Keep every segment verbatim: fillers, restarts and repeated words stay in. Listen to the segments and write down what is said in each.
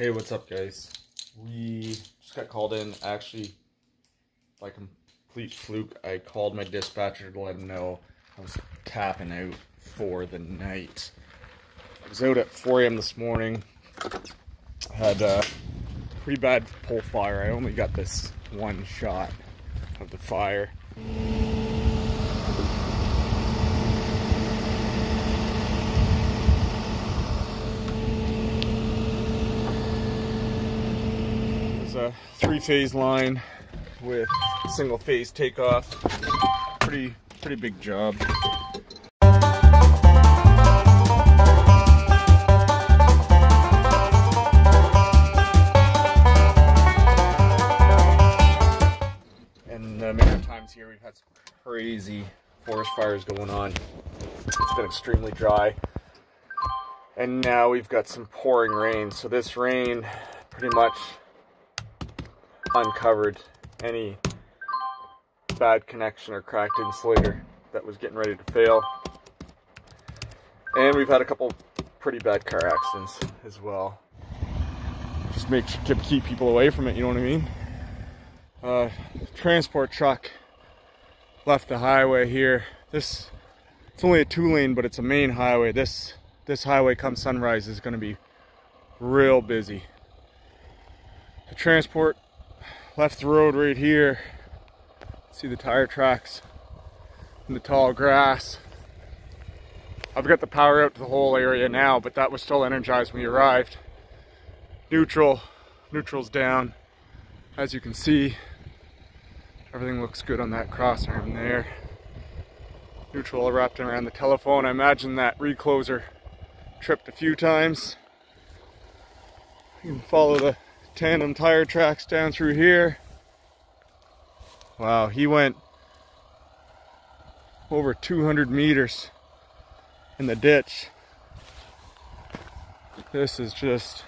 Hey, what's up, guys? We just got called in. Actually, by complete fluke, I called my dispatcher to let him know I was tapping out for the night. I was out at four A M this morning. I had a pretty bad pole fire. I only got this one shot of the fire. A three-phase line with single-phase takeoff. Pretty, pretty big job. And uh, many times here we've had some crazy forest fires going on. It's been extremely dry, and now we've got some pouring rain. So this rain pretty much uncovered any bad connection or cracked insulator that was getting ready to fail. And we've had a couple pretty bad car accidents as well. Just make sure to keep people away from it, you know what I mean? Uh, transport truck left the highway here. This, it's only a two lane, but it's a main highway. This, this highway come sunrise is gonna be real busy. The transport left the road right here. See the tire tracks and the tall grass. I've got the power out to the whole area now, but that was still energized when we arrived. Neutral, neutral's down. As you can see, everything looks good on that crossarm there. Neutral wrapped around the telephone. I imagine that recloser tripped a few times. You can follow the tandem tire tracks down through here. Wow, he went over two hundred meters in the ditch. This is just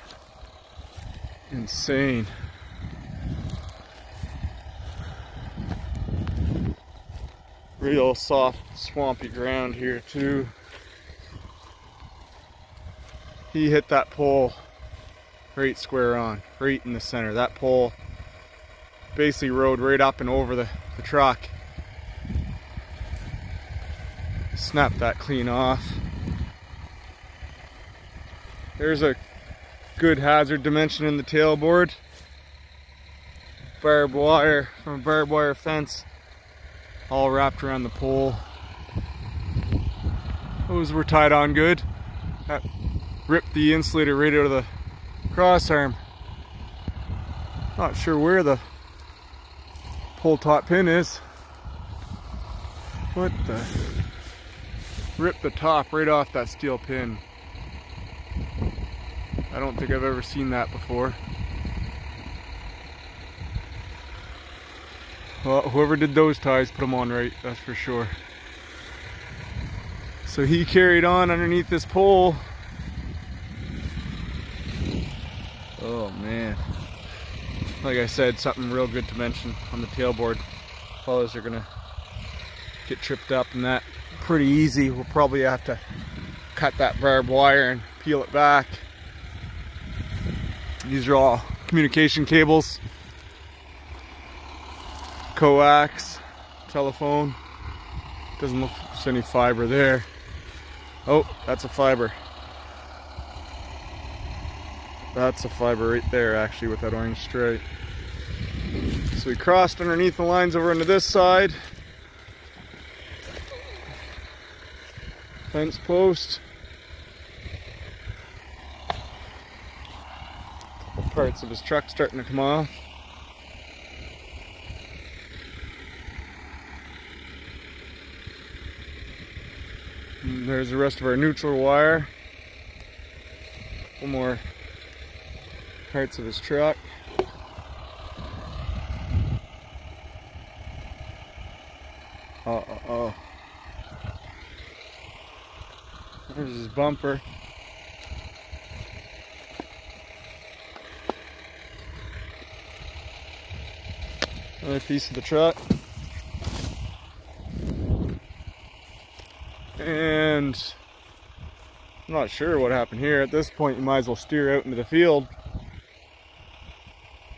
insane. Real soft, swampy ground here too. He hit that pole right square on, right in the center. That pole basically rode right up and over the, the truck. Snapped that clean off. There's a good hazard dimension in the tailboard. Barbed wire from a barbed wire fence all wrapped around the pole. Those were tied on good. That ripped the insulator right out of the crossarm. Not sure where the pole top pin is. What the? Ripped the top right off that steel pin. I don't think I've ever seen that before. Well, whoever did those ties put them on right, that's for sure. So he carried on underneath this pole. Oh man, like I said, something real good to mention on the tailboard. Fellas are gonna get tripped up in that pretty easy. We'll probably have to cut that barbed wire and peel it back. These are all communication cables, coax, telephone. Doesn't look like there's any fiber there. Oh, that's a fiber. That's a fiber right there, actually, with that orange stripe. So we crossed underneath the lines over into this side. Fence post. Couple parts of his truck starting to come off. And there's the rest of our neutral wire. One more. Parts of his truck. Uh oh, oh. There's his bumper. Another piece of the truck. And I'm not sure what happened here. At this point, you might as well steer out into the field.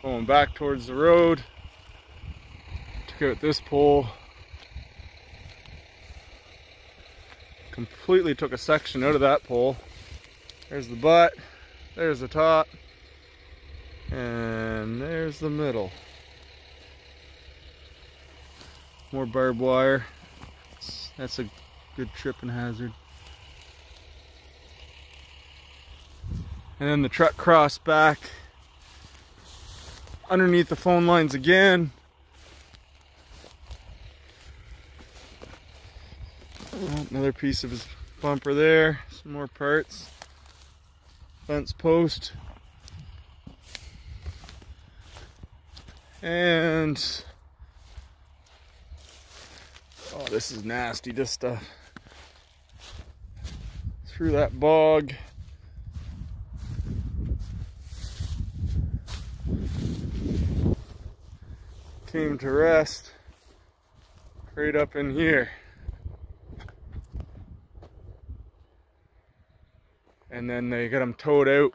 Going back towards the road. Took out this pole. Completely took a section out of that pole. There's the butt. There's the top. And there's the middle. More barbed wire. That's a good tripping hazard. And then the truck crossed back underneath the phone lines again. Oh, another piece of his bumper there. Some more parts. Fence post. And oh, this is nasty, this stuff. Through that bog. Came to rest right up in here. And then they got them towed out.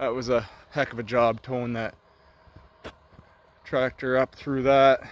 That was a heck of a job towing that tractor up through that.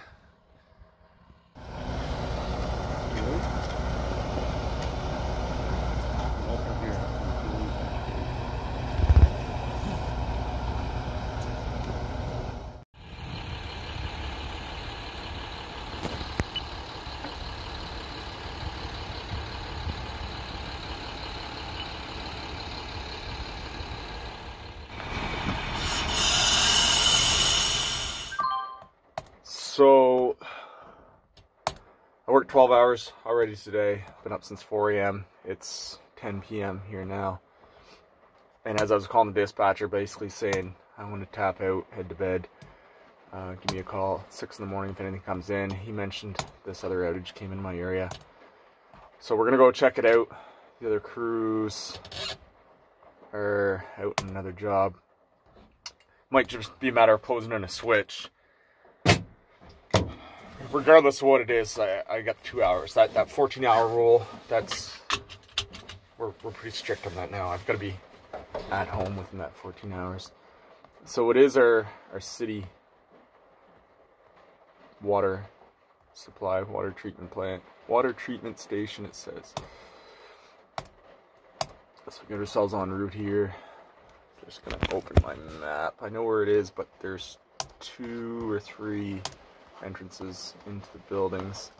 So, I worked twelve hours already today. Been up since four A M It's ten P M here now. And as I was calling the dispatcher, basically saying, I want to tap out, head to bed. Uh, give me a call at six in the morning if anything comes in. He mentioned this other outage came in my area. So we're going to go check it out. The other crews are out in another job. Might just be a matter of closing in a switch. Regardless of what it is, I, I got two hours. That that fourteen hour rule, that's we're we're pretty strict on that now. I've got to be at home within that fourteen hours. So it is our our city water supply, water treatment plant, water treatment station. It says. So we got ourselves en route here. Just gonna open my map. I know where it is, but there's two or three entrances into the buildings.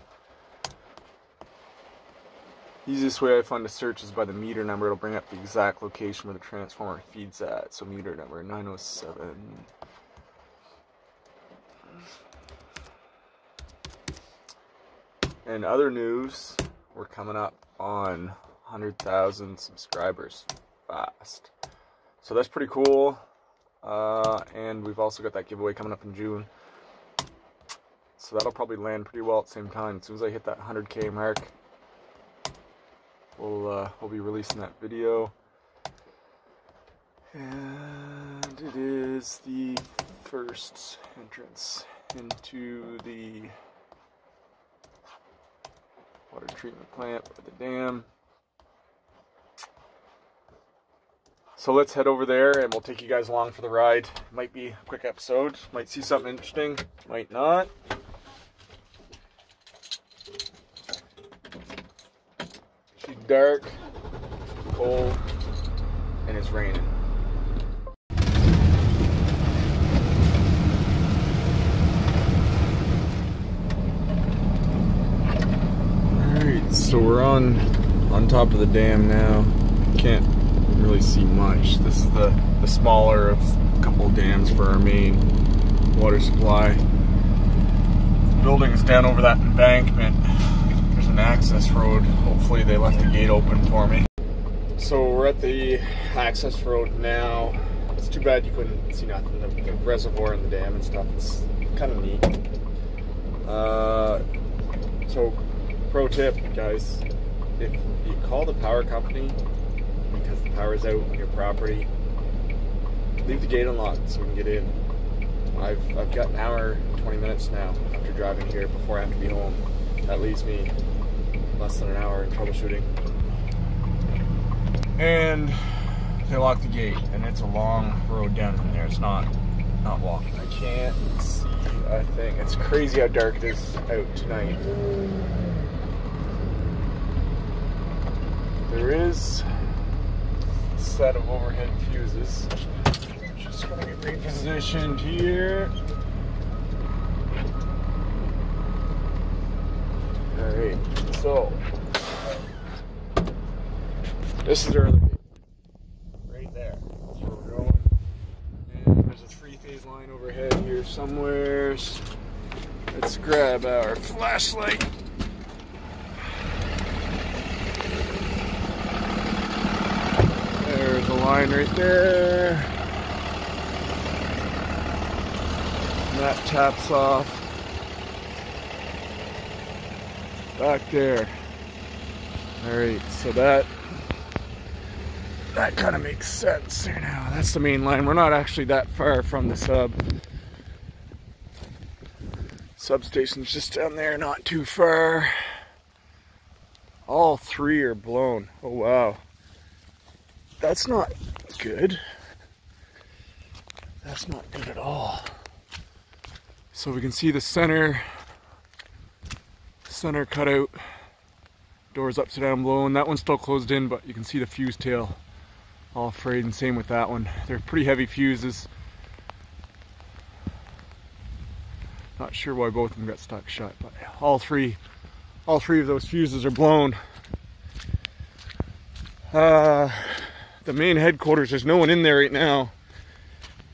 Easiest way I find to search is by the meter number. It'll bring up the exact location where the transformer feeds at. So meter number nine oh seven. And other news, we're coming up on one hundred thousand subscribers fast. So that's pretty cool. Uh, and we've also got that giveaway coming up in June. So that'll probably land pretty well at the same time. As soon as I hit that one hundred K mark, we'll, uh, we'll be releasing that video. And it is the first entrance into the water treatment plant with the dam. So let's head over there and we'll take you guys along for the ride. Might be a quick episode, might see something interesting, might not. Dark, cold, and it's raining. Alright, so we're on on top of the dam now. Can't really see much. This is the, the smaller of a couple of dams for our main water supply. The building is down over that embankment. An access road. Hopefully they left the gate open for me. So we're at the access road now. It's too bad you couldn't see nothing. The, the reservoir and the dam and stuff. It's kind of neat. Uh, so pro tip, guys, if you call the power company because the power's out on your property, leave the gate unlocked so we can get in. I've, I've got an hour, twenty minutes now after driving here before I have to be home. That leaves me less than an hour in troubleshooting. And they locked the gate, and it's a long road down from there. It's not not walking. I can't see a thing. It's crazy how dark it is out tonight. There is a set of overhead fuses. Just gonna get repositioned here. Alright, so this is early. Right there. That's where we're going. And there's a three-phase line overhead here somewhere. Let's grab our flashlight. There's a line right there. And that taps off. Back there. Alright, so that that kind of makes sense there now. That's the main line. We're not actually that far from the sub. Substation's just down there, not too far. All three are blown. Oh wow. That's not good. That's not good at all. So we can see the center Center cutout, doors upside down, blown. That one's still closed in, but you can see the fuse tail all frayed, and same with that one. They're pretty heavy fuses. Not sure why both of them got stuck shut, but all three, all three of those fuses are blown. Uh, the main headquarters, there's no one in there right now.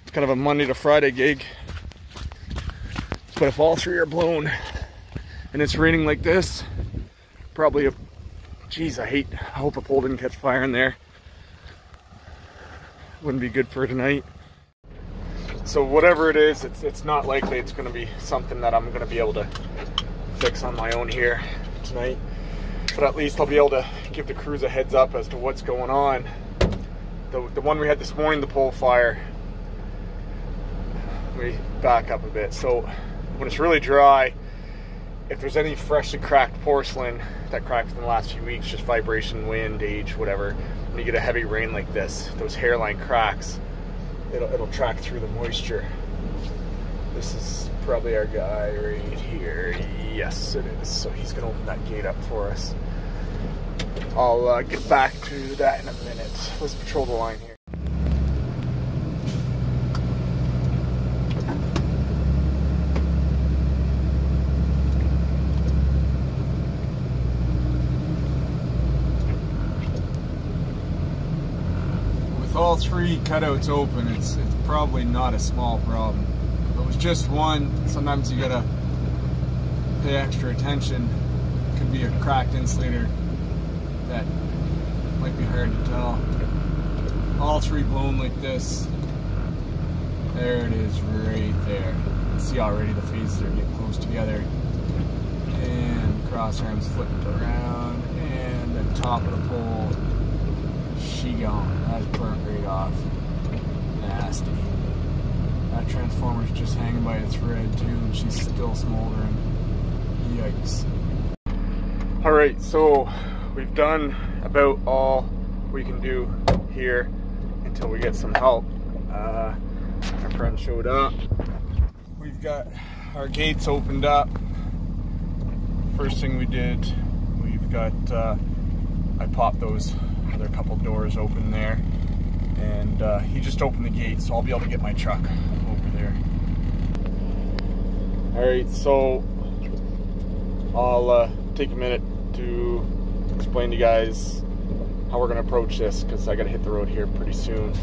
It's kind of a Monday to Friday gig. But if all three are blown, and it's raining like this, probably a, geez, I hate, I hope a pole didn't catch fire in there. Wouldn't be good for tonight. So whatever it is, it's, it's not likely it's gonna be something that I'm gonna be able to fix on my own here tonight. But at least I'll be able to give the crews a heads up as to what's going on. The, the one we had this morning, the pole fire, let me back up a bit. So when it's really dry, if there's any freshly cracked porcelain that cracked in the last few weeks, just vibration, wind, age, whatever, when you get a heavy rain like this, those hairline cracks, it'll, it'll track through the moisture. This is probably our guy right here. Yes, it is. So he's going to open that gate up for us. I'll uh, get back to that in a minute. Let's patrol the line here. All three cutouts open, it's, it's probably not a small problem. If it was just one, sometimes you gotta pay extra attention. It could be a cracked insulator that might be hard to tell. All three blown like this. There it is right there. You can see already the phases are getting close together. And crossarms flipped around and the top of the pole. She gone. That's burnt right off. Nasty. That transformer's just hanging by a thread too, and she's still smoldering. Yikes. Alright, so we've done about all we can do here until we get some help. Uh, our friend showed up. We've got our gates opened up. First thing we did, we've got, uh, I popped those other couple doors open there, and uh, he just opened the gate, so I'll be able to get my truck over there. Alright, so I'll uh, take a minute to explain to you guys how we're going to approach this, because I got to hit the road here pretty soon.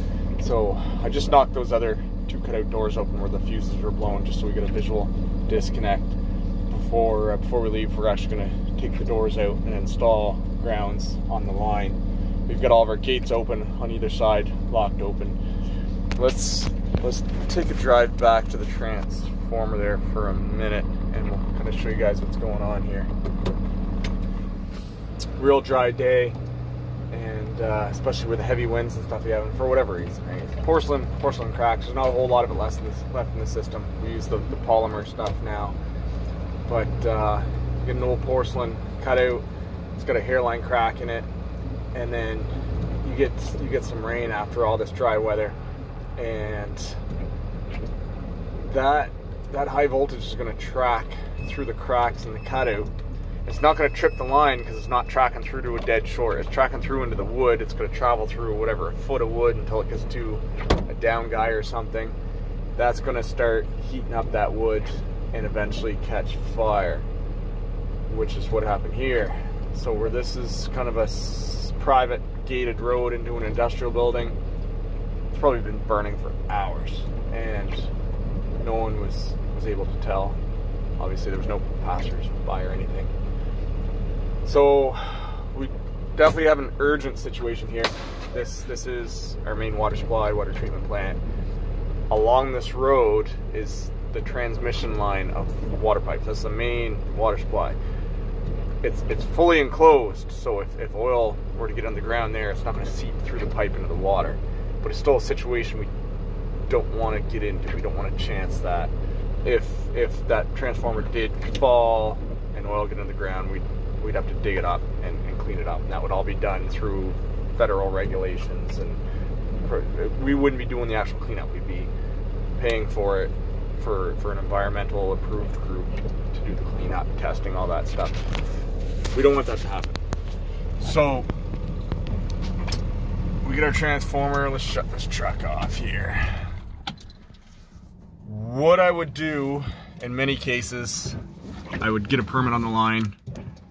So I just knocked those other two cutout doors open where the fuses were blown, just so we get a visual disconnect. Before, uh, before we leave, we're actually going to take the doors out and install grounds on the line. We've got all of our gates open on either side, locked open. Let's let's take a drive back to the transformer there for a minute, and we'll kind of show you guys what's going on here. It's a real dry day, and uh, especially with the heavy winds and stuff we have, and for whatever reason, right? Porcelain, porcelain cracks. There's not a whole lot of it left in the, left in the system. We use the, the polymer stuff now, but uh, you get an old porcelain cutout. It's got a hairline crack in it. And then you get you get some rain after all this dry weather, and that that high voltage is going to track through the cracks in the cutout. It's not going to trip the line because it's not tracking through to a dead short. It's tracking through into the wood. It's going to travel through whatever, a foot of wood until it gets to a down guy or something. That's going to start heating up that wood and eventually catch fire, which is what happened here. So where this is kind of a private gated road into an industrial building, it's probably been burning for hours and no one was, was able to tell. Obviously there was no passers by or anything. So we definitely have an urgent situation here. This, this is our main water supply, water treatment plant. Along this road is the transmission line of water pipes. That's the main water supply. It's, it's fully enclosed, so if, if oil were to get on the ground there, it's not going to seep through the pipe into the water. But it's still a situation we don't want to get into. We don't want to chance that. If if that transformer did fall and oil get on the ground, we'd, we'd have to dig it up and, and clean it up. And that would all be done through federal regulations. And we wouldn't be doing the actual cleanup. We'd be paying for it for, for an environmental approved group to do the cleanup, testing, all that stuff. We don't want that to happen. So we get our transformer. Let's shut this truck off here. What I would do in many cases, I would get a permit on the line,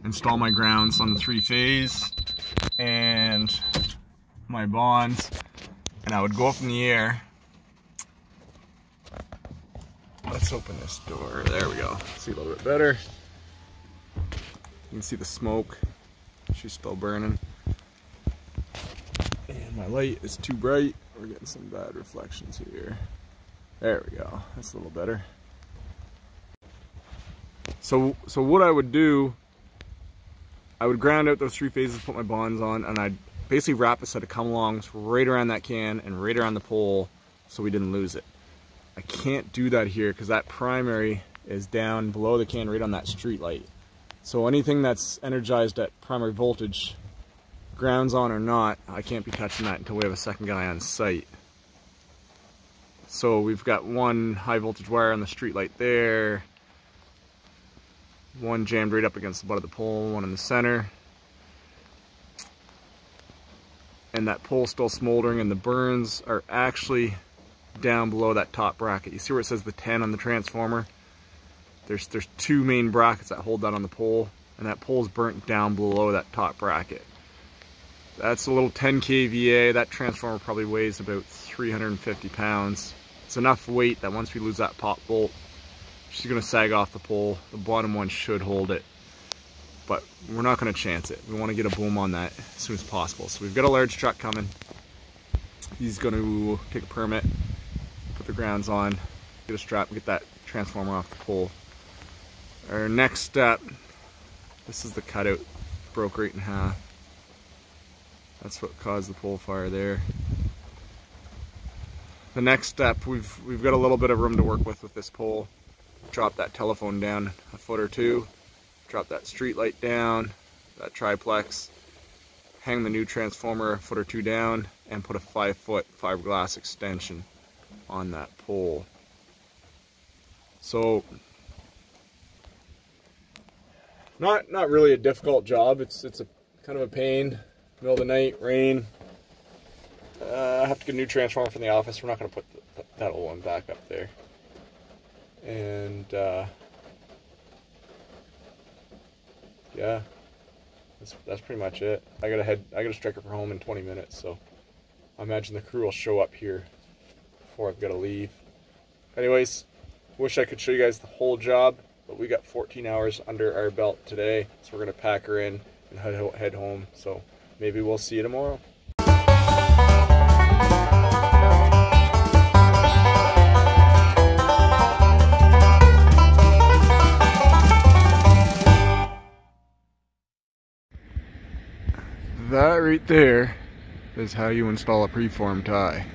install my grounds on the three phase and my bonds, and I would go up in the air. Let's open this door. There we go. See a little bit better. You can see the smoke, she's still burning. And my light is too bright. We're getting some bad reflections here. There we go, that's a little better. So, so what I would do, I would ground out those three phases, put my bonds on, and I'd basically wrap a set of come-alongs right around that can and right around the pole so we didn't lose it. I can't do that here because that primary is down below the can right on that street light. So anything that's energized at primary voltage, grounds on or not, I can't be touching that until we have a second guy on site. So we've got one high voltage wire on the street light there, one jammed right up against the butt of the pole, one in the center. And that pole's still smoldering and the burns are actually down below that top bracket. You see where it says the ten on the transformer? There's, there's two main brackets that hold that on the pole, and that pole's burnt down below that top bracket. That's a little ten K V A. That transformer probably weighs about three hundred fifty pounds. It's enough weight that once we lose that pop bolt, she's gonna sag off the pole. The bottom one should hold it, but we're not gonna chance it. We wanna get a boom on that as soon as possible. So we've got a large truck coming. He's gonna take a permit, put the grounds on, get a strap, get that transformer off the pole. Our next step, this is the cutout, broke right in half. That's what caused the pole fire there. The next step, we've we've got a little bit of room to work with with this pole. Drop that telephone down a foot or two, drop that street light down, that triplex, hang the new transformer a foot or two down, and put a five foot fiberglass extension on that pole. So not not really a difficult job. It's it's a kind of a pain. Middle of the night, rain. Uh, I have to get a new transformer from the office. We're not going to put the, that old one back up there. And uh, yeah, that's, that's pretty much it. I got to head. I got to strike it for home in twenty minutes. So I imagine the crew will show up here before I've got to leave. Anyways, wish I could show you guys the whole job, but we got fourteen hours under our belt today, so we're going to pack her in and head home. So. Maybe we'll see you tomorrow. That right there is how you install a preform tie.